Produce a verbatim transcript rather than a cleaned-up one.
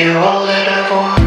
You're all that I want.